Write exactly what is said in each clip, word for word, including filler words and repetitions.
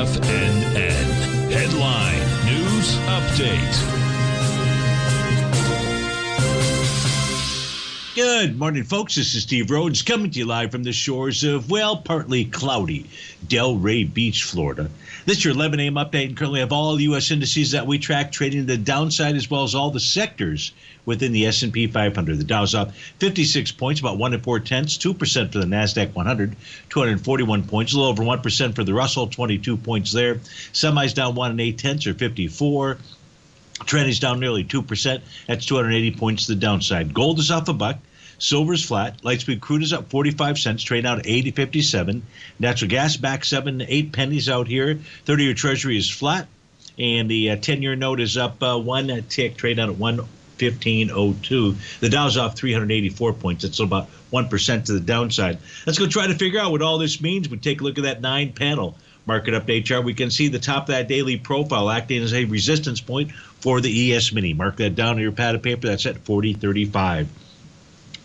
F N N. Headline News Update. Good morning, folks. This is Steve Rhodes coming to you live from the shores of, well, partly cloudy Delray Beach, Florida. This is your eleven a m update, and currently have all U S indices that we track trading to the downside, as well as all the sectors within the S and P five hundred. The Dow's up fifty-six points, about one and four tenths, two percent for the NASDAQ one hundred, two hundred forty-one points, a little over one percent for the Russell, twenty-two points there. Semis down one and eight tenths, or fifty-four. Trend is down nearly two percent. That's two hundred eighty points to the downside. Gold is off a buck. Silver is flat. Light Sweet Crude is up forty-five cents, trade out eighty fifty-seven. Natural gas back seven to eight pennies out here. thirty-year Treasury is flat, and the uh, ten-year note is up uh, one tick, trade out at one fifteen oh two. The Dow's off three hundred eighty-four points. That's about one percent to the downside. Let's go try to figure out what all this means. We take a look at that nine-panel market update chart. We can see the top of that daily profile acting as a resistance point for the E S Mini. Mark that down on your pad of paper. That's at forty thirty-five.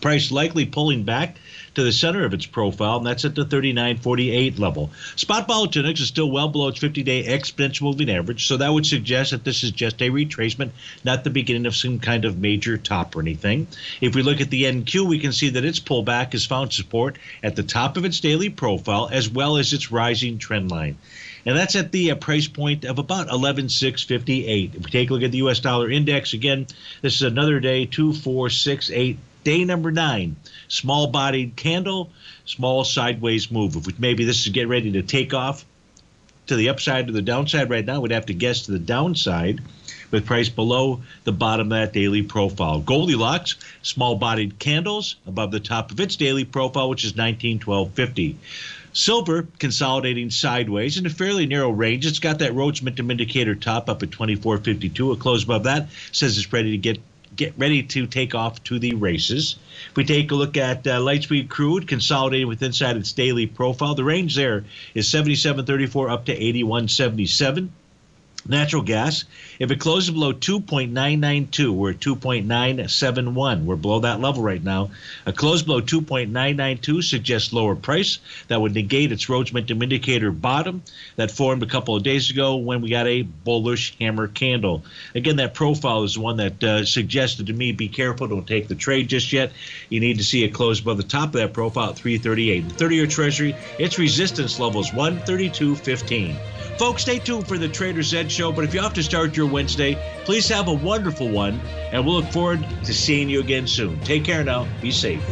Price likely pulling back to the center of its profile, and that's at the thirty-nine forty-eight level. Spot Volatinics is still well below its fifty-day exponential moving average, so that would suggest that this is just a retracement, not the beginning of some kind of major top or anything. If we look at the N Q, we can see that its pullback has found support at the top of its daily profile, as well as its rising trend line. And that's at the uh, price point of about eleven six fifty-eight. If we take a look at the U S dollar index, again, this is another day, two four six eight. Day number nine, small bodied candle, small sideways move. If we, maybe this is getting ready to take off to the upside or the downside right now. We'd have to guess to the downside with price below the bottom of that daily profile. Goldilocks, small bodied candles above the top of its daily profile, which is nineteen twelve fifty. Silver consolidating sideways in a fairly narrow range. It's got that Roach Mintum indicator top up at twenty-four fifty-two. A close above that says it's ready to get Get ready to take off to the races. If we take a look at uh, Light Sweet Crude consolidating with inside its daily profile, the range there is seventy-seven thirty-four up to eighty-one seventy-seven. Natural gas, if it closes below two point nine nine two, we're at two point nine seven one. We're below that level right now. A close below two point nine nine two suggests lower price. That would negate its Roach Mintum indicator bottom that formed a couple of days ago when we got a bullish hammer candle. Again, that profile is one that uh, suggested to me, be careful, don't take the trade just yet. You need to see it close above the top of that profile at three thirty-eight. The thirty-year Treasury, its resistance level is one thirty-two fifteen. Folks, stay tuned for the Trader's Edge show, but if you have to start your Wednesday, please have a wonderful one, and we'll look forward to seeing you again soon. Take care now. Be safe.